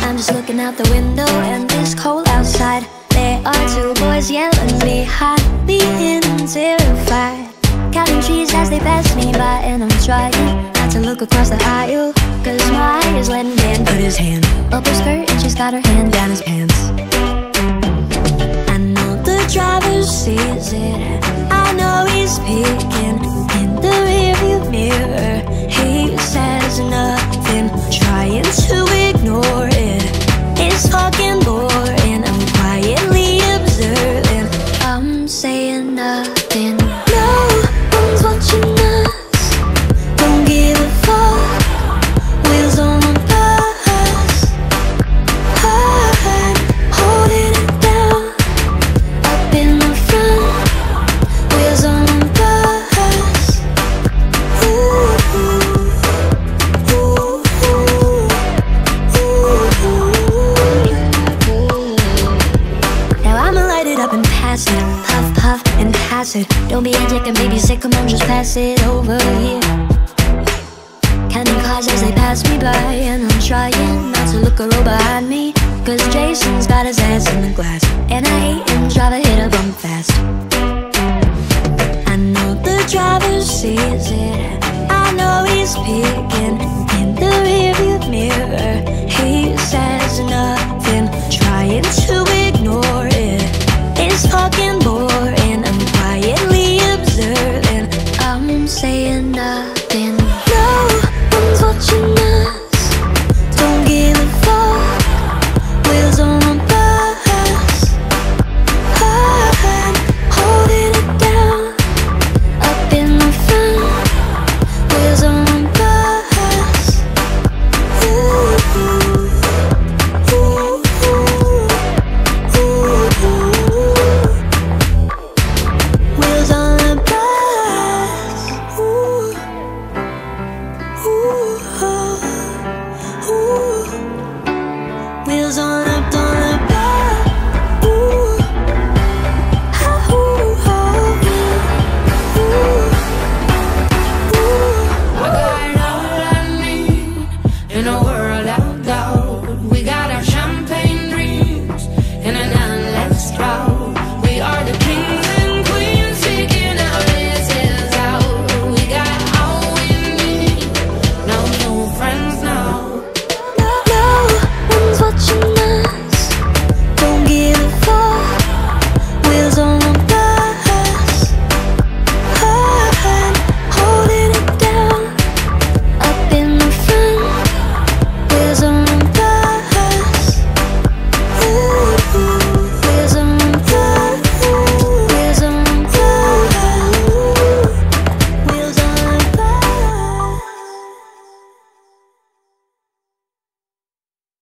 I'm just looking out the window and it's cold outside. There are two boys yelling behind me and terrified, counting trees as they pass me by. And I'm trying not to look across the aisle, cause my eyes let him in. Put his hand up her skirt and she's got her hand down his pants. I know the driver sees it, I know he's peeking in the rearview mirror. He says nothing, trying to ignore it. It's fucking boring, I'm quietly observing. I'm saying nothing, no one's watching us. Puff, puff, and pass it. Don't be a dick and baby sick, come on, just pass it over here. Counting cars as they pass me by, and I'm trying not to look a row behind me, cause Jason's got his ass in the glass, and I hate him, driver, hit a bump fast. I know the driver sees it, I know he's peeking